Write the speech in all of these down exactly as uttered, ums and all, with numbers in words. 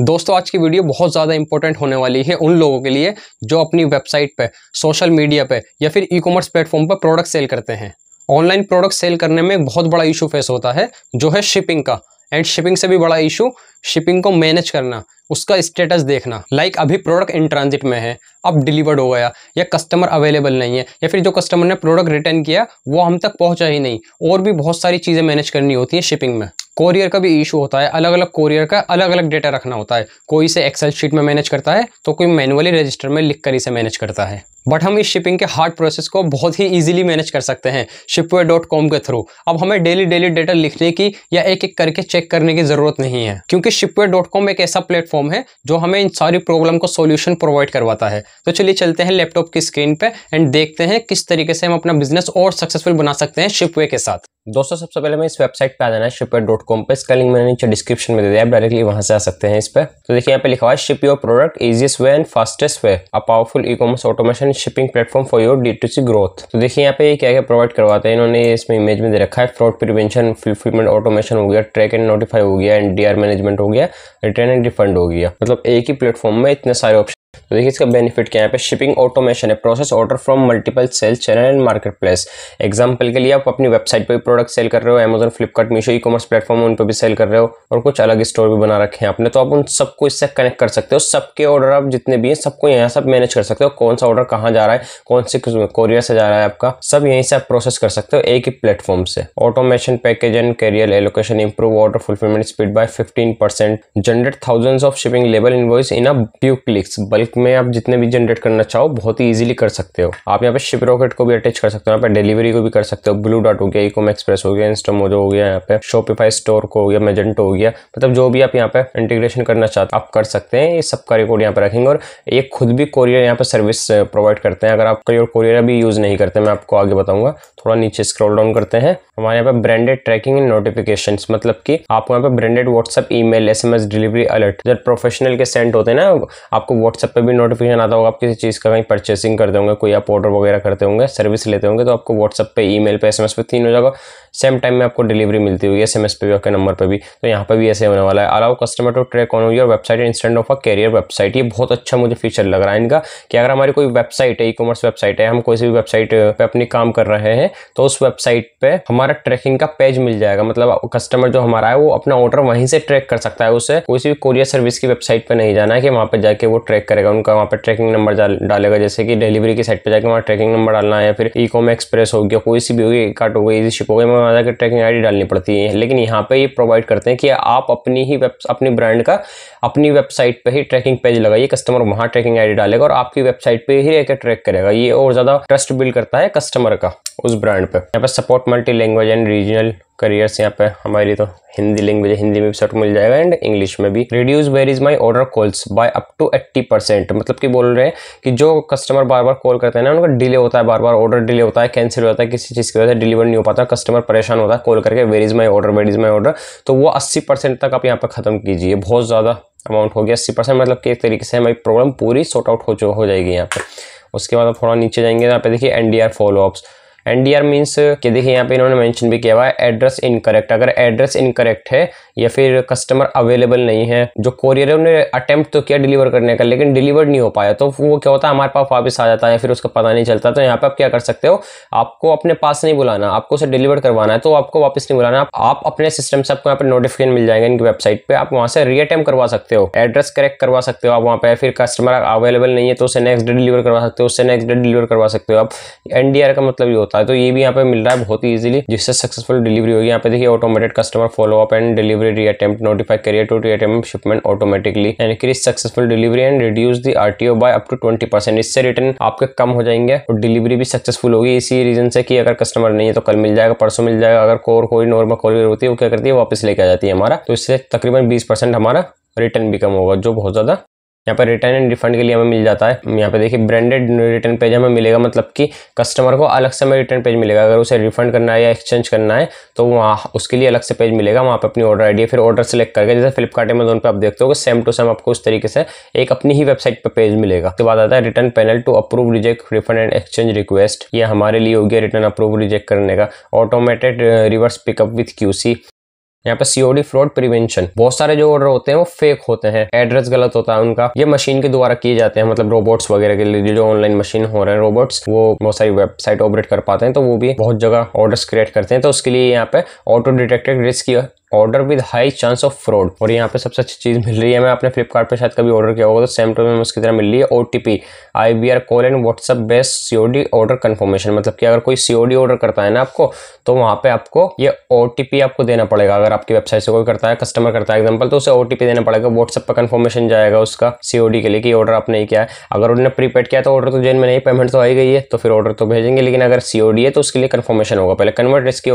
दोस्तों आज की वीडियो बहुत ज़्यादा इंपॉर्टेंट होने वाली है उन लोगों के लिए जो अपनी वेबसाइट पे, सोशल मीडिया पे या फिर ई कॉमर्स प्लेटफॉर्म पर प्रोडक्ट सेल करते हैं। ऑनलाइन प्रोडक्ट सेल करने में एक बहुत बड़ा इशू फेस होता है जो है शिपिंग का, एंड शिपिंग से भी बड़ा इशू शिपिंग को मैनेज करना, उसका स्टेटस देखना। लाइक like अभी प्रोडक्ट इन ट्रांजिट में है, अब डिलीवर्ड हो गया या कस्टमर अवेलेबल नहीं है या फिर जो कस्टमर ने प्रोडक्ट रिटर्न किया वो हम तक पहुंचा ही नहीं, और भी बहुत सारी चीज़ें मैनेज करनी होती हैं शिपिंग में। कोरियर का भी इशू होता है, अलग अलग कोरियर का अलग अलग डेटा रखना होता है। कोई इसे एक्सेल शीट में मैनेज करता है तो कोई मैनुअली रजिस्टर में लिख कर इसे मैनेज करता है। बट हम इस शिपिंग के हार्ड प्रोसेस को बहुत ही इजीली मैनेज कर सकते हैं शिपवे डॉट कॉम के थ्रू। अब हमें डेली डेली डेटा लिखने की या एक एक करके चेक करने की ज़रूरत नहीं है, क्योंकि शिपवे डॉट कॉम एक ऐसा प्लेटफॉर्म है जो हमें इन सारी प्रॉब्लम को सॉल्यूशन प्रोवाइड करवाता है। तो चलिए चलते हैं लैपटॉप की स्क्रीन पे एंड देखते हैं किस तरीके से हम अपना बिजनेस और सक्सेसफुल बना सकते हैं शिपवे के साथ। दोस्तों सबसे पहले मैं इस वेबसाइट पे आ जाना है शिपवे डॉट कॉम पर। इसका लिंक मैंने नीचे डिस्क्रिप्शन में दे दिया, आप डायरेक्टली वहाँ से आ सकते हैं इस पर। तो देखिए यहाँ पे लिखा हुआ है ship your product easiest way and fastest way, a powerful e commerce automation shipping platform for your D to C growth. तो देखिए यहाँ पे क्या क्या प्रोवाइड करवाते हैं इन्होंने, इसमें इमेज में दे रखा है। फ्रॉड प्रिवेंशन, फुलफिलमेंट ऑटोमेशन हो गया, ट्रैक एंड नोटिफाई हो गया, एनडीआर मैनेजमेंट हो गया, रिटर्न एंड रिफंड हो गया। मतलब एक ही प्लेटफॉर्म में इतने सारे ऑप्शन। तो देखिए इसका बेनिफिट क्या है, यहाँ पे शिपिंग ऑटोमेशन है, process order from multiple sales channel and market place. Example के लिए आप अपनी वेबसाइट पे प्रोडक्ट सेल कर रहे हो, Amazon, Flipkart, Meesho, e commerce platform उन पर भी सेल कर रहे हो, और कुछ अलग स्टोर भी बना रखे हैं आपने, तो आप उन सबको इससे कनेक्ट कर सकते हो। सबके ऑर्डर आप जितने भी हैं सबको यहाँ सब मैनेज कर सकते हो, कौन सा ऑर्डर कहाँ जा रहा है, कौन से कोरियर से जा रहा है आपका, सब यहीं से आप प्रोसेस कर सकते हो एक ही प्लेटफॉर्म से। Automation, package and carrier allocation, improve order fulfilment speed by fifteen percent, generate thousands of shipping label invoice in a few clicks. में आप जितने भी जनरेट करना चाहो बहुत ही इजीली कर सकते हो। आप यहाँ पे शिपरॉकेट को भी अटैच कर सकते हो, यहाँ पे डिलीवरी को भी कर सकते हो, ब्लू डार्ट हो गया, ईकॉम एक्सप्रेस हो गया, इंस्टामोजो हो गया, यहाँ पे शॉपिफाई स्टोर को हो गया, मैजेंटो हो गया, मतलब जो भी आप यहाँ पे इंटीग्रेशन करना चाहते हो आप कर सकते हैं। ये सबका रिकॉर्ड यहाँ पे रखेंगे, और ये खुद भी कोरियर यहाँ पे सर्विस प्रोवाइड करते हैं। अगर आप कोई और कोरियर अभी यूज नहीं करते, मैं आपको आगे बताऊंगा। थोड़ा नीचे स्क्रॉल डाउन करते हैं, हमारे यहाँ पे ब्रांडेड ट्रैकिंग एंड नोटिफिकेशन, मतलब की आपको यहाँ पे branded WhatsApp, e mail, S M S, delivery alert, जब प्रोफेशनल के सेंड होते हैं ना, आपको व्हाट्सएप पे भी नोटिफिकेशन आता होगा आप किसी चीज़ का कहीं परचेसिंग करते होंगे, कोई आप ऑर्डर वगैरह करते होंगे, सर्विस लेते होंगे, तो आपको व्हाट्सएप पे, ईमेल पे, एसएमएस पे तीन हो जाएगा। सेम टाइम में आपको डिलीवरी मिलती हुई एसएमएस पे भी, आपके नंबर पे भी, तो यहाँ पे भी ऐसे होने वाला है। Allow customer to track on your website instant of a carrier website, ये बहुत अच्छा मुझे फीचर लग रहा है इनका, कि अगर हमारी कोई वेबसाइट है, ई कॉमर्स वेबसाइट है, हम कोई भी वेबसाइट पर अपनी काम कर रहे हैं, तो उस वेबसाइट पर हमारा ट्रैकिंग का पेज मिल जाएगा। मतलब कस्टमर जो हमारा है वो अपना ऑर्डर वहीं से ट्रैक कर सकता है, उसे किसी भी कोरियर सर्विस की वेबसाइट पर नहीं जाना है कि वहाँ पर जाके वो ट्रैक करेगा, उनका वहाँ पर ट्रैकिंग नंबर डालेगा, जैसे कि डिलीवरी की साइट पे जाकर वहाँ ट्रैकिंग नंबर डालना है, या फिर ईकॉम एक्सप्रेस हो गया, कोई सी भी हो गई, कार्ट हो गई, इजी शिप हो गई, वहाँ जाकर ट्रैकिंग आईडी डालनी पड़ती है। लेकिन यहाँ पे ये प्रोवाइड करते हैं कि आप अपनी ही वेब अपनी ब्रांड का अपनी वेबसाइट पे ही ट्रैकिंग पेज लगाइए, कस्टमर वहाँ ट्रैकिंग आईडी डालेगा और आपकी वेबसाइट पे ही लेकर ट्रैक करेगा। ये और ज़्यादा ट्रस्ट बिल्ड करता है कस्टमर का उस ब्रांड पर। यहाँ पर support multi language and regional carriers, यहाँ पे हमारी तो हिंदी लैंग्वेज, हिंदी में भी सर्ट मिल जाएगा एंड इंग्लिश में भी। Reduce where is my order calls by up to eighty percent, मतलब कि बोल रहे हैं कि जो कस्टमर बार बार कॉल करते हैं ना, उनका डिले होता है, बार बार ऑर्डर डिले होता है, कैंसिल हो जाता है, किसी चीज़ की वजह से डिलीवर नहीं हो पाता, कस्टमर परेशान होता है कॉल करके, where is my order, where is my order. तो वो अस्सी परसेंट तक आप यहाँ पर खत्म कीजिए, बहुत ज़्यादा अमाउंट हो गया अस्सी परसेंट, मतलब कि एक तरीके से हमारी प्रॉब्लम पूरी सॉर्ट आउट हो हो जाएगी यहाँ पर। उसके बाद आप थोड़ा नीचे जाएंगे, यहाँ पे देखिए एनडीआर फॉलोअप्स। एनडीआर मींस कि देखिए यहाँ पे इन्होंने मेंशन भी किया हुआ है एड्रेस इनकरेक्ट। अगर एड्रेस इनकरेक्ट है या फिर कस्टमर अवेलेबल नहीं है, जो कोरियर है उन्होंने अटेम्प्ट तो किया डिलीवर करने का लेकिन डिलीवर नहीं हो पाया, तो वो क्या होता है हमारे पास वापस आ जाता है, फिर उसका पता नहीं चलता। तो यहाँ पे आप क्या कर सकते हो, आपको अपने पास नहीं बुलाना, आपको उसे डिलीवर करवाना है तो आपको वापस नहीं बुलाना, आप अपने सिस्टम से आपको यहाँ पर नोटिफिकेशन मिल जाएगा इनकी वेबसाइट पर, आप वहाँ से रीअटेम्प्ट करवा सकते हो, एड्रेस करेक्ट करवा सकते हो आप वहाँ पर। फिर कस्टमर अवेलेबल नहीं है तो उसे नेक्स्ट डे डिलीवर करवा सकते हो, उससे नेक्स्ट डे डिलीवर करवा सकते हो आप। एनडीआर का मतलब ये होता है, तो ये भी यहाँ पे मिल रहा है बहुत ही इजीली, जिससे सक्सेसफुल डिलीवरी होगी। यहाँ पे देखिए automated customer follow up and delivery reattempt, notify carrier to reattempt shipment automatically, increase successful delivery and reduce the RTO by up to twenty percent. इससे रिटर्न आपके कम हो जाएंगे और डिलीवरी भी सक्सेसफुल होगी, इसी रीजन से कि अगर कस्टमर नहीं है तो कल मिल जाएगा, परसों मिल जाएगा। अगर कोर कोई नॉर्मल कोरियर होती है वो क्या करती है, वापस लेके आ जाती है हमारा, तो इससे तकरीबन बीस परसेंट हमारा रिटर्न भी कम होगा, जो बहुत ज़्यादा यहाँ पर रिटर्न एंड रिफंड के लिए हमें मिल जाता है। यहाँ पे देखिए ब्रांडेड रिटर्न पेज हमें मिलेगा, मतलब कि कस्टमर को अलग से हमें रिटर्न पेज मिलेगा, अगर उसे रिफंड करना है या एक्सचेंज करना है तो वहाँ उसके लिए अलग से पेज मिलेगा, वहाँ पे अपनी ऑर्डर आईडी, फिर ऑर्डर सेलेक्ट करके जैसे फ्लिपकार्ट, अमेजोन पे आप देखते हो सेम टू सेम आपको उस तरीके से एक अपनी ही वेबसाइट पर पे पेज मिलेगा। उसके बाद आता है return panel to approve, reject, refund and exchange request, ये हमारे लिए हो गया रिटर्न अप्रूव रिजेक्ट करने का। Automated reverse pickup with QC, यहाँ पे सीओडी फ्रॉड प्रिवेंशन। बहुत सारे जो ऑर्डर होते हैं वो फेक होते हैं, एड्रेस गलत होता है उनका, ये मशीन के द्वारा किए जाते हैं, मतलब रोबोट्स वगैरह के लिए जो ऑनलाइन मशीन हो रहे हैं रोबोट्स, वो बहुत सारी वेबसाइट ऑपरेट कर पाते हैं तो वो भी बहुत जगह ऑर्डर्स क्रिएट करते हैं। तो उसके लिए यहाँ पे auto detected risk order with high chance of fraud. और यहाँ पे सबसे अच्छी चीज मिल रही है, मैं आपने फ्लिपकार्ट पे शायद कभी ऑर्डर किया होगा तो सेम टू सेम उसकी तरह मिल रही है OTP, IBR call and WhatsApp based COD order confirmation. मतलब कि अगर कोई सीओडी ऑर्डर करता है ना आपको, तो वहाँ पे आपको ये ओटीपी आपको देना पड़ेगा। अगर आपकी वेबसाइट से कोई करता है, कस्टमर करता है एग्जाम्पल, तो उसे ओटीपी देना पड़ेगा, व्हाट्सएप पर कंफर्मेशन जाएगा उसका सीओडी के लिए कि ऑर्डर आपने ही किया है। अगर उन्होंने प्रीपेड किया तो ऑर्डर तो जेन में नहीं, पेमेंट तो आई गई है तो फिर ऑर्डर तो भेजेंगे, लेकिन अगर सीओडी है तो उसके लिए कंफर्मेशन होगा पहले, कन्वर्ट इसकी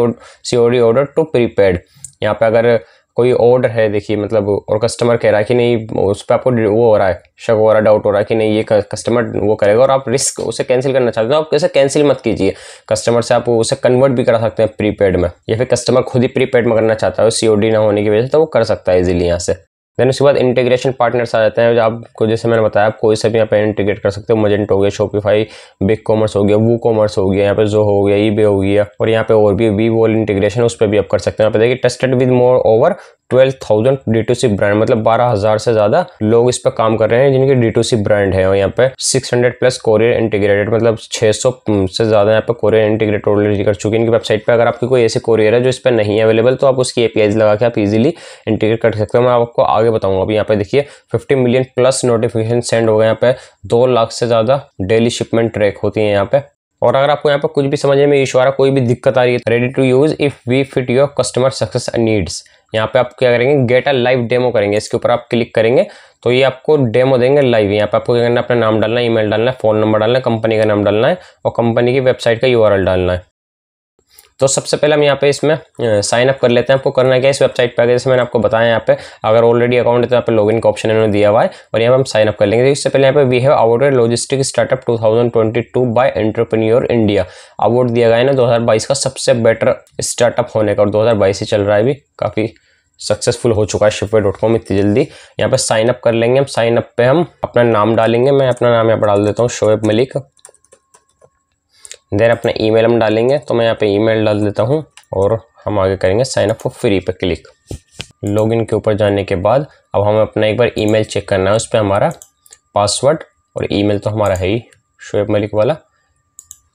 सीओडी ऑर्डर टू प्रीपेड। यहाँ पे अगर कोई ऑर्डर है देखिए मतलब, और कस्टमर कह रहा है कि नहीं, उस पर आपको वो हो रहा है, शक हो रहा है, डाउट हो रहा है कि नहीं ये कस्टमर वो करेगा और आप रिस्क उसे कैंसिल करना चाहते हो, आप कैसे कैंसिल मत कीजिए, कस्टमर से आप उसे कन्वर्ट भी करा सकते हैं प्रीपेड में, या फिर कस्टमर खुद ही प्रीपेड में करना चाहता है सीओडी ना होने की वजह से तो वो कर सकता है इजीली यहाँ से। देन उसके बाद इंटीग्रेशन पार्टनर्स आ जाते हैं, जो आपको जैसे मैंने बताया आप कोई से भी यहाँ पे इंटीग्रेट कर सकते हो, मजेंटो हो गया, शॉपिफाई, बिग कॉमर्स हो गया, वू कॉमर्स हो गया, यहाँ पे जो हो गया, ईबे हो गया, और यहाँ पे और भी वी वॉल इंटीग्रेशन उस पर भी आप कर सकते हैं। यहाँ पे देखिए tested with more over twelve thousand D to C brand, मतलब बारह हज़ार से ज्यादा लोग इस पर काम कर रहे हैं जिनके डी टू सी ब्रांड है। और यहाँ पे six hundred plus courier integrated, मतलब छह सौ से ज्यादा यहाँ पे कोरियर इंटीग्रेटेड ऑलरेडी कर चुके हैं इनकी वेबसाइट पे। अगर आपकी कोई ऐसे कोरियर है जो इस पर नहीं है अवेलेबल तो आप उसकी एपीआई लगा के आप इजीली इंटीग्रेट कर सकते हो। मैं आपको आगे बताऊंगा। अभी यहाँ पे देखिए fifty million plus notification send हो गए, यहाँ पे दो लाख से ज्यादा डेली शिपमेंट ट्रैक होती है यहाँ पे। और अगर आपको यहाँ पर कुछ भी समझने में इशू आ रहा, कोई भी दिक्कत आ रही है, ready to use if we fit your customer success needs, यहाँ पे आप क्या करेंगे, गेट अ लाइव डेमो करेंगे, इसके ऊपर आप क्लिक करेंगे तो ये आपको डेमो देंगे लाइव। यहाँ पे आपको क्या करना है, अपना नाम डालना है, ईमेल डालना है, फोन नंबर डालना है, कंपनी का नाम डालना है और कंपनी की वेबसाइट का यूआरएल डालना है। तो सबसे पहले हम यहाँ पे इसमें साइन अप कर लेते हैं। आपको करना क्या है, इस वेबसाइट पर जैसे मैंने आपको बताया यहाँ पे अगर ऑलरेडी अकाउंट है तो यहाँ पे लॉगिन का ऑप्शन इन्होंने दिया हुआ है और यहाँ पे हम साइन अप कर लेंगे। तो इससे पहले यहाँ पे we have awarded logistic startup two thousand twenty two by entrepreneur India, award दिया गया है ना दो हज़ार बाईस का सबसे बेटर स्टार्टअप होने का, और दो हज़ार बाईस ही चल रहा है, अभी काफ़ी सक्सेसफुल हो चुका है शिपवे डॉट कॉम इतनी जल्दी। यहाँ पर साइन अप कर लेंगे हम, साइन अप पे हम अपना नाम डालेंगे, मैं अपना नाम यहाँ पर डाल देता हूँ शोएब मलिक। देन अपना ईमेल हम डालेंगे तो मैं यहाँ पे ईमेल डाल देता हूँ और हम आगे करेंगे साइन अप फॉर फ्री पे क्लिक। लॉगिन के ऊपर जाने के बाद अब हमें अपना एक बार ईमेल चेक करना है, उस पर हमारा पासवर्ड और ईमेल तो हमारा है ही शोएब मलिक वाला,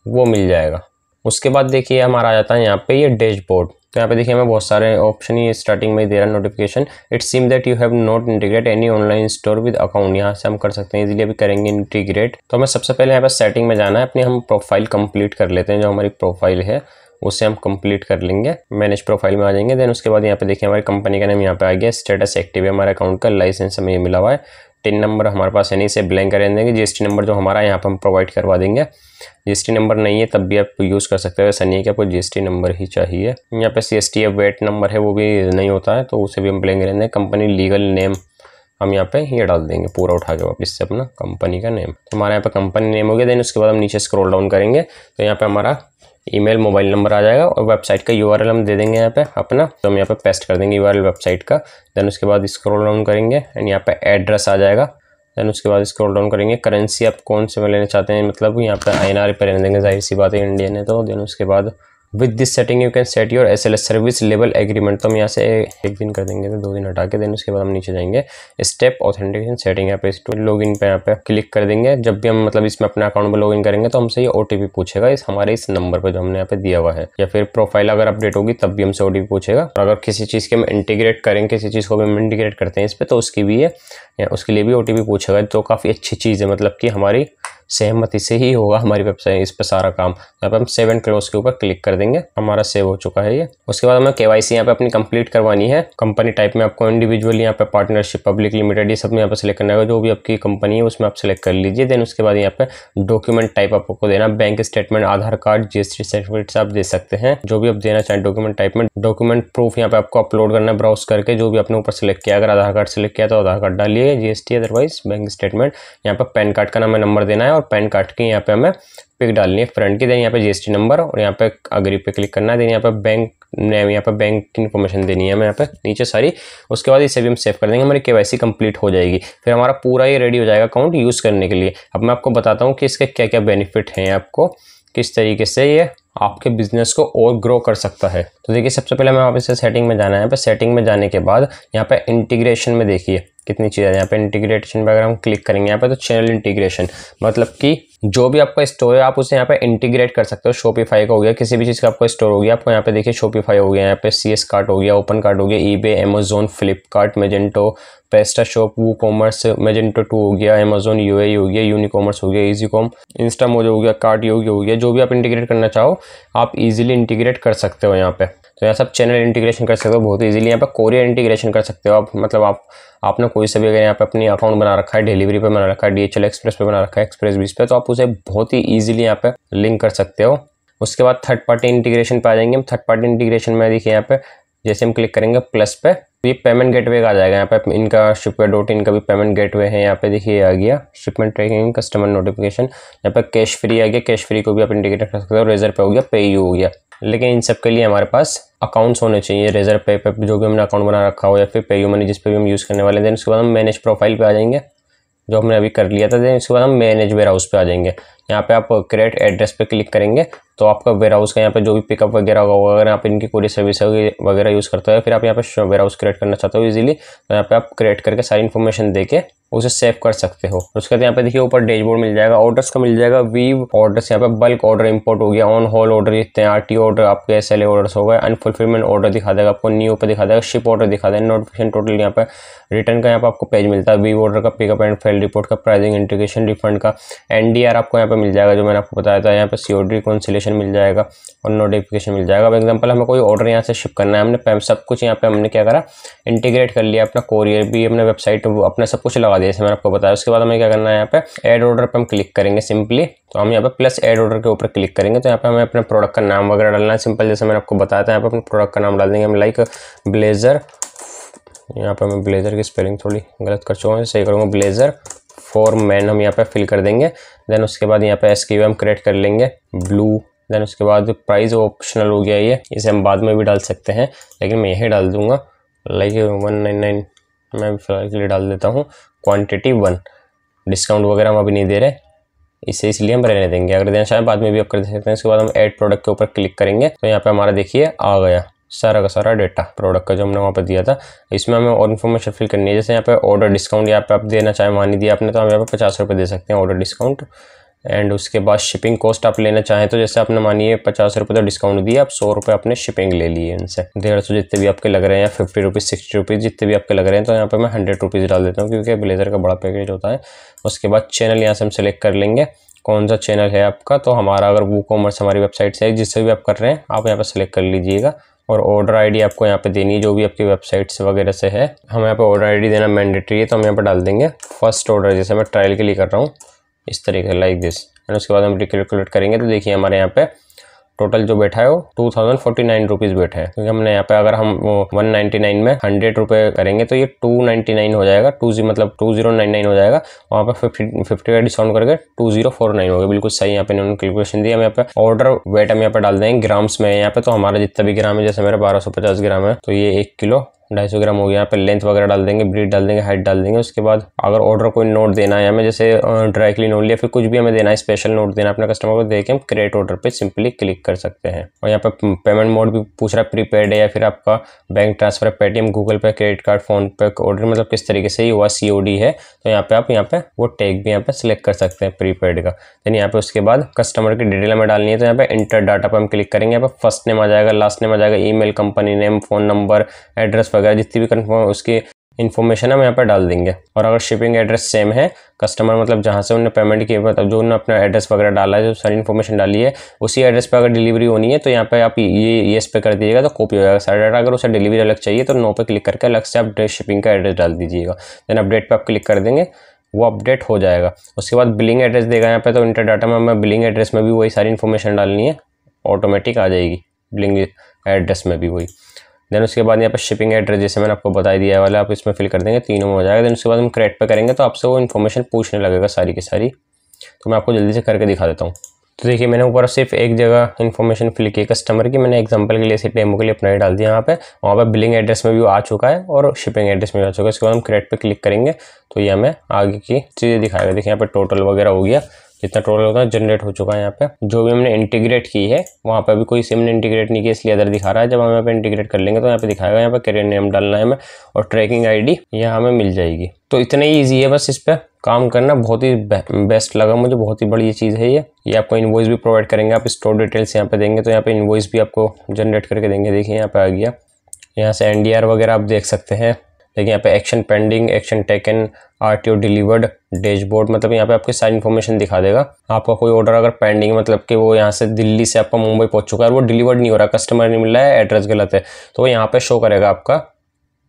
वो मिल जाएगा। उसके बाद देखिए हमारा आ जाता है यहाँ पे ये डैशबोर्ड। तो यहाँ पे देखिए हमें बहुत सारे ऑप्शन ही स्टार्टिंग में ही दे रहा है। Notification, it seem that you have not integrate any online store with account, यहाँ से हम कर सकते हैं, इसलिए भी करेंगे इंटीग्रेट। तो हमें सबसे पहले यहाँ पे सेटिंग में जाना है, अपनी हम प्रोफाइल कंप्लीट कर लेते हैं, जो हमारी प्रोफाइल है उसे हम कंप्लीट कर लेंगे, मैनेज प्रोफाइल में आ जाएंगे। देन उसके बाद यहाँ पे देखिए हमारी कंपनी का नाम यहाँ पे आ गया, स्टेटस एक्टिव है हमारे अकाउंट का, लाइसेंस हमें ये मिला हुआ है, टिन नंबर हमारे पास है नहीं, इसे ब्लैंक कर देंगे। जीएसटी नंबर जो हमारा यहाँ पर हम प्रोवाइड करवा देंगे, जीएसटी नंबर नहीं है तब भी आप यूज़ कर सकते हो, ऐसा नहीं है कि आपको जीएसटी नंबर ही चाहिए। यहाँ पे सीएसटी या वेट नंबर है वो भी नहीं होता है तो उसे भी हम ब्लैंक कर देंगे। कंपनी लीगल नेम हम यहाँ पे ये डाल देंगे पूरा उठा के वापस से, अपना कंपनी का नेम हमारा यहाँ पर कंपनी नेम हो गया। देन उसके बाद हम नीचे स्क्रॉल डाउन करेंगे तो यहाँ पर हमारा ईमेल, मोबाइल नंबर आ जाएगा और वेबसाइट का यूआरएल हम दे देंगे यहाँ पे अपना, तो हम यहाँ पे पेस्ट कर देंगे यूआरएल वेबसाइट का। देन उसके बाद स्क्रॉल डाउन करेंगे एंड यहाँ पे एड्रेस आ जाएगा। देन उसके बाद स्क्रॉल डाउन करेंगे, करेंसी आप कौन से में लेना चाहते हैं, मतलब यहाँ पे आईएनआर पे लेने देंगे, जाहिर सी बात है इंडियन है तो। देन उसके बाद with this setting you can set your S L S service level agreement, तो हम यहाँ से एक दिन कर देंगे तो दो दिन हटा के। देन उसके बाद हम नीचे जाएंगे स्टेप ऑथेंटिकेशन सेटिंग, यहाँ पे लॉगिन पे यहाँ पे क्लिक कर देंगे। जब भी हम मतलब इसमें अपना अकाउंट पर लॉगिन करेंगे तो हमसे ये ओटीपी पूछेगा इस हमारे इस नंबर पर जो हमने यहाँ पे दिया हुआ है, या फिर प्रोफाइल अगर अपडेट होगी तब भी हमसे ओटीपी पूछेगा। और अगर किसी चीज़ के हम इंटीग्रेट करेंगे, किसी चीज़ को भी हम इंटीग्रेट करते हैं इस पर तो उसकी भी ये उसके लिए भी ओटीपी पूछेगा। तो काफ़ी अच्छी चीज़ है, मतलब कि हमारी सहमति से ही होगा हमारी वेबसाइट इस पर सारा काम। यहाँ पे हम सेव एंड क्लोज के ऊपर क्लिक कर देंगे, हमारा सेव हो चुका है ये। उसके बाद हमें केवाईसी यहाँ पे अपनी कंप्लीट करवानी है। कंपनी टाइप में आपको इंडिविजुअली यहाँ पे पार्टनरशिप, पब्लिक, लिमिटेड, ये सब में यहाँ पे सेलेक्ट करना होगा, जो भी आपकी कंपनी है उसमें आप सेलेक्ट कर लीजिए। देन उसके बाद यहाँ पे डॉक्यूमेंट टाइप आपको देना, bank statement, Aadhaar card, GST certificates आप दे सकते हैं, जो भी आप देना चाहें डॉक्यूमेंट टाइप में। डॉक्यूमेंट प्रूफ यहाँ पे आपको अपलोड करना है ब्राउज करके, जो भी आपने ऊपर सेलेक्ट किया। अगर आधार कार्ड सेलेक्ट किया तो आधार कार्ड डालिए, जीएसटी अदरवाइज बैंक स्टेटमेंट। यहाँ पे पैन कार्ड का नाम नंबर देना है और पैन कार्ड की यहाँ पे हमें पिक डालनी है फ्रंट की। देन यहाँ पे जीएसटी नंबर और यहाँ पे अग्री पे क्लिक करना है। देन यहाँ पे बैंक नेम, यहाँ पे बैंक की इन्फॉर्मेशन देनी है हमें यहाँ पे नीचे सारी। उसके बाद इसे भी हम सेव कर देंगे, हमारी केवाईसी कंप्लीट हो जाएगी, फिर हमारा पूरा ये रेडी हो जाएगा अकाउंट यूज़ करने के लिए। अब मैं आपको बताता हूँ कि इसके क्या क्या बेनिफिट हैं, आपको किस तरीके से ये आपके बिजनेस को और ग्रो कर सकता है। तो देखिए सबसे पहले हमें यहाँ पे सेटिंग में जाना है। यहाँ पे सेटिंग में जाने के बाद यहाँ पे इंटीग्रेशन में देखिए कितनी चीज़ें हैं। यहाँ पे इंटीग्रेशन पे अगर हम क्लिक करेंगे यहाँ पे तो चैनल इंटीग्रेशन मतलब कि जो भी आपका स्टोर है आप उसे यहाँ पे इंटीग्रेट कर सकते हो। शॉपिफाई का हो गया, किसी भी चीज़ का आपका स्टोर हो गया, आपको यहाँ पे देखिए शॉपिफाई हो गया, यहाँ पे सी एस कार्ट हो गया, ओपन कार्ट हो गया, eBay, Amazon, Flipkart, Magento, PrestaShop, WooCommerce, Magento two हो गया, अमेजोन यूएई हो गया, यूनिकॉमर्स हो गया, ईजीकॉम, इंस्टामोज हो गया, कार्ट योगी हो गया। जो भी आप इंटीग्रेट करना चाहो आप इजीली इंटीग्रेट कर सकते हो। यहाँ पे तो यहाँ सब चैनल इंटीग्रेशन कर सकते हो बहुत इजीली। यहाँ पे कोरियर इंटीग्रेशन कर सकते हो आप, मतलब आप आपने कोई से भी अगर यहाँ पे अपनी अकाउंट बना रखा है, डिलीवरी पे बना रखा है, डीएचएल एक्सप्रेस पे बना रखा है, एक्सप्रेस बीस पे, तो आप उसे बहुत ही इजीली यहाँ पे लिंक कर सकते हो। उसके बाद थर्ड पार्टी इंटीग्रेशन पे आ जाएंगे हम। थर्ड पार्टी इंटीग्रेशन में देखिए यहाँ पे जैसे हम क्लिक करेंगे प्लस पे ये पेमेंट गेटवे का आ जाएगा। यहाँ पे इनका शिपवे डॉट इन का भी पेमेंट गेटवे है। यहाँ पे देखिए आ गया शिपमेंट ट्रैकिंग, कस्टमर नोटिफिकेशन, यहाँ पे कैश फ्री आ गया, कैश फ्री को भी आप इंटीग्रेट कर सकते हो। रेजरपे हो गया, पेयू हो गया, लेकिन इन सब के लिए हमारे पास अकाउंट्स होने चाहिए। रेजरपे पे जो भी हमने अकाउंट बना रखा हो या फिर पेयू मनी जिस पे भी हम यूज़ करने वाले हैं। देन उसके बाद हम मैनेज प्रोफाइल पे आ जाएंगे जो हमने अभी कर लिया था। देन उसके बाद हम मैनेज वेयर हाउस पे आ जाएंगे। यहाँ पे आप क्रिएट एड्रेस पे क्लिक करेंगे तो आपका वेयर हाउस का यहाँ पे जो भी पिकअप वगैरह होगा, अगर आप इनकी कोई सर्विस वगैरह यूज़ करते हो फिर आप यहाँ पे वेयर हाउस क्रिएट करना चाहते हो इजीली, तो यहाँ पे आप क्रिएट करके सारी इन्फॉर्मेशन देके उसे सेव कर सकते हो। उसके बाद यहाँ पे देखिए ऊपर डैशबोर्ड मिल जाएगा, ऑर्डर्स का मिल जाएगा, वीव ऑर्डर्स, यहाँ पे बल्क ऑर्डर, इंपोर्ट हो गया, ऑन होल ऑर्डर जितने हैं, आरटीओ ऑर्डर, आपके एसएलए ऑर्डर्स हो गए, अनफुलफिलमेंट ऑर्डर दिखा देगा आपको, न्यू पे दिखा देगा, शिप ऑर्डर दिखा देगा, नोटिफिकेशन टोटल यहाँ पे, रिटर्न का यहाँ पे आपको पेज मिलता है, वीव ऑर्डर का, पिकअप एंड फेल रिपोर्ट का, प्राइसिंग इंटीग्रेशन, रिफंड का, एनडीआर आपको यहाँ पे मिल जाएगा जो मैंने आपको बताया था, यहाँ पे सीओडी रिकॉन्सिलेशन मिल जाएगा और नोटिफिकेशन मिल जाएगा। अब एग्जाम्पल हमें कोई ऑर्डर यहाँ से शिप करना है, हमने सब कुछ यहाँ पे हमने क्या करा इंटीग्रेट कर लिया, अपना कोरियर भी, अपने वेबसाइट, अपना सब कुछ लगा दिया जैसे मैंने आपको बताया। उसके बाद हमें क्या करना है, यहाँ पे एड ऑर्डर पे हम क्लिक करेंगे सिंपली, तो हम यहाँ पे प्लस एड ऑर्डर के ऊपर क्लिक करेंगे तो यहाँ पे हमें अपने प्रोडक्ट का नाम वगैरह डालना है सिंपल जैसे मैंने आपको बताया था। यहाँ पे अपने प्रोडक्ट का नाम डाल देंगे हम, लाइक ब्लेजर, यहाँ पे मैं ब्लेजर की स्पेलिंग थोड़ी गलत कर चुका हूँ, सही करूँगा, ब्लेजर फॉर मैन हम यहाँ पे फिल कर देंगे। देन उसके बाद यहाँ पे एसक्यू हम क्रिएट कर लेंगे ब्लू, देन उसके बाद प्राइस ऑप्शनल हो गया, ये इसे हम बाद में भी डाल सकते हैं लेकिन मैं यही डाल दूंगा, लाइक वन नाइन नाइन मैं फिलहाल के लिए डाल देता हूँ, क्वांटिटी वन, डिस्काउंट वगैरह हम अभी नहीं दे रहे इसे इसलिए हम रहने देंगे, अगर देना चाहें बाद में भी आप कर दे सकते हैं। इसके बाद हम ऐड प्रोडक्ट के ऊपर क्लिक करेंगे तो यहाँ पे हमारा देखिए आ गया सारा का सारा डेटा प्रोडक्ट का जो हमने वहाँ पर दिया था। इसमें हमें और इन्फॉर्मेशन फिल करनी है, जैसे यहाँ पे ऑर्डर डिस्काउंट यहाँ पे आप देना चाहें, मान नहीं दिया आपने तो हम यहाँ पे पचास रुपये दे सकते हैं ऑर्डर डिस्काउंट। एंड उसके बाद शिपिंग कॉस्ट आप लेना चाहें तो जैसे आपने मानिए पचास रुपये तो डिस्काउंट दिया, आप सौ रुपये आपने शिपिंग ले लिए इनसे, डेढ़ सौ जितने भी आपके लग रहे हैं, फिफ्टी रुपीज़ सिक्सटी रुपीज़ जितने भी आपके लग रहे हैं, तो यहाँ पे मैं हंड्रेड रुपीज़ डाल देता हूँ क्योंकि ब्लेजर का बड़ा पैकेज होता है। उसके बाद चैनल यहाँ से हम सेलेक्ट कर लेंगे कौन सा चैनल है आपका, तो हमारा अगर वूकॉमर्स हमारी वेबसाइट से है जिससे भी आप कर रहे हैं आप यहाँ पर सेलेक्ट कर लीजिएगा और ऑर्डर आईडी आपको यहाँ पे देनी है जो भी आपकी वेबसाइट्स वगैरह से है। हमें यहाँ पे ऑर्डर आईडी देना मैंडेटरी है तो हम यहाँ पे डाल देंगे फर्स्ट ऑर्डर, जैसे मैं ट्रायल के लिए कर रहा हूँ इस तरीके लाइक दिस। एंड उसके बाद हम रिकैलकुलेट करेंगे तो देखिए हमारे यहाँ पे टोटल जो बैठा है वो two thousand forty nine rupees बैठा है क्योंकि हमने यहाँ पे अगर हम वन नाइन्टी नाइन में हंड्रेड रुपये करेंगे तो ये टू नाइन्टी नाइन हो जाएगा, टू जी मतलब टू जीरो नाइन नाइन हो जाएगा, वहाँ पे फिफ्टी फिफ्टी का डिस्काउंट करके टू जीरो फोर नाइन हो गया, बिल्कुल सही यहाँ पे इन्होंने कैलकुलेशन दिया। हम यहाँ पे ऑर्डर वेट हम यहाँ पे डाल देंगे ग्राम्स में, यहाँ पे तो हमारा जितना भी ग्राम है जैसे मेरा बारह सौ पचास ग्राम है तो ये एक किलो ढाई सौ ग्राम हो गया। यहाँ पे लेंथ वगैरह डाल देंगे, ब्रीड डाल देंगे, हाइट डाल देंगे। उसके बाद अगर ऑर्डर कोई नोट देना है हमें, जैसे डायरेक्टली नोट लिया फिर कुछ भी हमें देना है, स्पेशल नोट देना है अपने कस्टमर को, देके हम क्रिएट ऑर्डर पे सिंपली क्लिक कर सकते हैं। और यहाँ पे पेमेंट मोड भी पूछ रहा है, प्रीपेड है या फिर आपका bank transfer, Paytm, Google Pay, credit card, PhonePe, order मतलब किस तरीके से ही हुआ, सी ओ डी है तो यहाँ पे आप यहाँ पे वो टैग भी यहाँ पे सिलेक्ट कर सकते हैं प्रीपेड का। देन यहाँ पे उसके बाद कस्टमर की डिटेल हमें डालनी है तो यहाँ पे इंटर डाटा पर हम क्लिक करेंगे, यहाँ पे फर्स्ट नेम आ जाएगा, लास्ट नेम आ जाएगा, e mail, company name, phone number, address वगैरह जितनी भी कंफर्म उसकी इन्फॉर्मेशन हम यहाँ पर डाल देंगे। और अगर शिपिंग एड्रेस सेम है, कस्टमर मतलब जहाँ से उन्होंने पेमेंट की, मतलब जो उन्होंने अपना एड्रेस वगैरह डाला है, जो सारी इन्फॉर्मेशन डाली है उसी एड्रेस पर अगर डिलीवरी होनी है तो यहाँ पे आप ये येस पे कर दीजिएगा तो कॉपी हो जाएगा सारा डाटा। अगर उसे डिलीवरी अलग चाहिए तो नो पे क्लिक करके अलग से आप शिपिंग का एड्रेस डाल दीजिएगा। देन अपडेट पर आप क्लिक कर देंगे, वो अपडेट हो जाएगा। उसके बाद बिलिंग एड्रेस देगा यहाँ पे, तो इंटर डाटा में हमें बिलिंग एड्रेस में भी वही सारी इन्फॉर्मेशन डालनी है, ऑटोमेटिक आ जाएगी बिलिंग एड्रेस में भी वही। देन उसके बाद यहाँ पर शिपिंग एड्रेस जैसे मैंने आपको बताया दिया वाला आप इसमें फिल कर देंगे, तीनों में हो जाएगा। देन उसके बाद हम क्रेडिट पे करेंगे तो आपसे वो इन्फॉर्मेशन पूछने लगेगा सारी की सारी, तो मैं आपको जल्दी से करके दिखा देता हूँ। तो देखिए मैंने ऊपर सिर्फ एक जगह इन्फॉर्मेशन फिल की कस्टमर की, मैंने एग्जांपल के लिए इसे डेमो के लिए अपना ही डाल दिया यहाँ पे, वहाँ पर बिलिंग एड्रेस में भी आ चुका है और शिपिंग एड्रेस में भी आ चुका है। उसके बाद हम क्रेडिट पर क्लिक करेंगे तो ये हमें आगे की चीज़ें दिखाएगा। देखिए यहाँ पर टोटल वगैरह हो गया, जितना टोटल होता है जनरेट हो चुका है। यहाँ पे जो भी हमने इंटीग्रेट की है वहाँ पे अभी कोई से हमने इंटीग्रेट नहीं किया इसलिए अदर दिखा रहा है। जब हम यहाँ पे इंटीग्रेट कर लेंगे तो यहाँ पे दिखाएगा, यहाँ पे कैरियर नेम डालना है हमें और ट्रैकिंग आई डी यहाँ हमें मिल जाएगी। तो इतना ही ईजी है, बस इस पर काम करना। बहुत ही बेस्ट लगा मुझे, बहुत ही बढ़िया चीज़ है ये। ये आपको इनवॉइस भी प्रोवाइड करेंगे, आप स्टोर डिटेल्स यहाँ पे देंगे तो यहाँ पे इनवॉइस भी आपको जनरेट करके देंगे। देखिए यहाँ पे आ गया, यहाँ से एनडीआर वगैरह आप देख सकते हैं। देखिए यहाँ पे action pending, action taken, RTO delivered, dashboard, मतलब यहाँ पे आपके सारी इन्फॉर्मेशन दिखा देगा। आपका कोई ऑर्डर अगर पेंडिंग मतलब कि वो यहाँ से दिल्ली से आपका मुंबई पहुँच चुका है, वो डिलीवर्ड नहीं हो रहा, कस्टमर नहीं मिल रहा है, एड्रेस गलत है, तो वो यहाँ पर शो करेगा आपका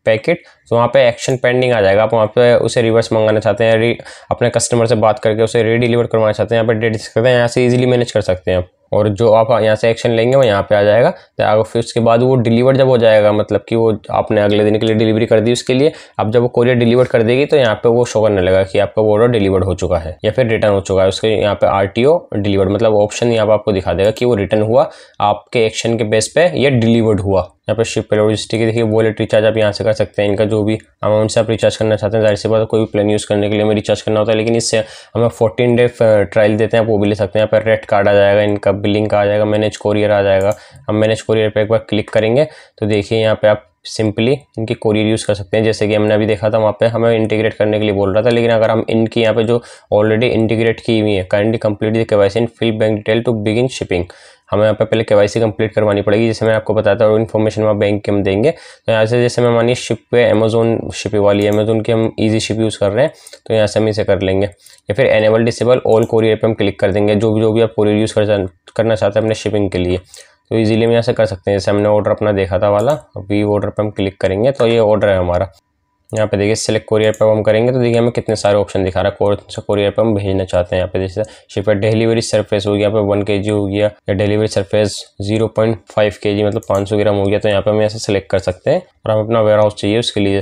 पैकेट। तो वहाँ पे एक्शन पेंडिंग आ जाएगा। आप वहाँ पे उसे रिवर्स मंगाना चाहते हैं, अपने कस्टमर से बात करके उसे री डिलीवर करवाना चाहते हैं, यहाँ पे डेट सकते हैं, यहाँ से इजीली मैनेज कर सकते हैं। और जो आप यहाँ से एक्शन लेंगे वो यहाँ पे आ जाएगा। तो फिर उसके बाद वो डिलीवर जब हो जाएगा, मतलब कि वो आपने अगले दिन के लिए डिलीवरी कर दी, उसके लिए आप जब वो कोरियर डिलीवर कर देगी तो यहाँ पे वो शो करने लगा कि आपका वो ऑर्डर डिलीवर हो चुका है या फिर रिटर्न हो चुका है। उसके यहाँ पे आरटीओ डिलीवर मतलब ऑप्शन यहाँ पर आपको दिखा देगा कि वो रिटर्न हुआ आपके एक्शन के बेस पे या डिलीवर्ड हुआ। यहाँ पे शिप पे लॉजिस्टिक देखिए, वॉलेट रिचार्ज आप यहाँ से कर सकते हैं। इनका जो भी अमाउंट से आप रिचार्ज करना चाहते हैं, जाहिर सी बात कोई भी प्लान यूज़ करने के लिए हमें रिचार्ज करना होता है, लेकिन इससे हमें फोर्टीन डे ट्रायल देते हैं, आप वो भी ले सकते हैं। यहाँ पर रेट कार्ड आ जाएगा, इनका बिलिंग का आ जाएगा, मैनेज कोरियर आ जाएगा। हम मैनेज कोरियर पर एक बार क्लिक करेंगे तो देखिए यहाँ पे आप सिंपली इनकी कोरियर यूज़ कर सकते हैं। जैसे कि हमने अभी देखा था वहाँ पे हमें इंटीग्रेट करने के लिए बोल रहा था, लेकिन अगर हम इनकी यहाँ पे जो ऑलरेडी इंटीग्रेट की हुई है, kindly complete the KYC and fill bank detail to begin shipping, हमें यहाँ पे पहले केवाईसी कंप्लीट करवानी पड़ेगी। जैसे मैं आपको बताता हूँ इन्फॉर्मेशन वहाँ बैंक के हम देंगे। तो यहाँ से जैसे मैं मानिए शिपवे अमेजोन शिपे वाली अमेजोन की हम ईजी शिप यूज़ कर रहे हैं, तो यहाँ से हम इसे कर लेंगे। या फिर एनेबल डिसेबल ऑल कोरियर पर हम क्लिक कर देंगे, जो भी जो भी आप कोरियर यूज़ करना चाहते हैं अपने शिपिंग के लिए, तो इजीली हम यहाँ से कर सकते हैं। जैसे हमने ऑर्डर अपना देखा था वाला, अभी ऑर्डर पर हम क्लिक करेंगे तो ये ऑर्डर है हमारा। यहाँ पे देखिए सेलेक्ट कोरियर पर हम करेंगे तो देखिए हमें कितने सारे ऑप्शन दिखा रहा है कौन सा कोरियर पर हम भेजना चाहते हैं। यहाँ पे जैसे शिप डिलीवरी सरफेस हो गया, यहाँ पे वन केजी हो गया, या delivery surface zero point five KG मतलब पाँच सौ ग्राम हो गया, तो यहाँ पर हम यहाँ से सेलेक्ट कर सकते हैं। और हम अपना वेयर हाउस चाहिए उसके लिए,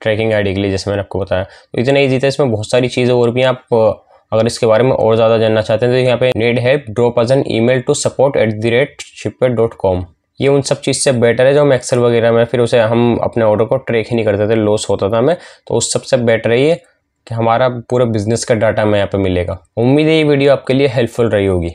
ट्रैकिंग आई डी के लिए, जैसे मैंने आपको बताया। तो इतना ईजी था, इसमें बहुत सारी चीज़ें और भी हैं। आप अगर इसके बारे में और ज़्यादा जानना चाहते हैं तो यहाँ पे need help drop as an email to support at the rate Shipway dot com. ये उन सब चीज़ से बेटर है जो हम एक्सेल वगैरह में फिर उसे हम अपने ऑर्डर को ट्रैक ही नहीं करते थे, लॉस होता था हमें, तो उस सबसे बेटर है ये कि हमारा पूरा बिजनेस का डाटा हमें यहाँ पे मिलेगा। उम्मीद है ये वीडियो आपके लिए हेल्पफुल रही होगी।